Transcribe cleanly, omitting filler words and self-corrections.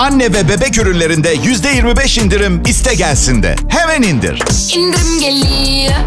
Anne ve bebek ürünlerinde %25 indirim İstegelsin'de. Hemen indir. İndirim geliyor.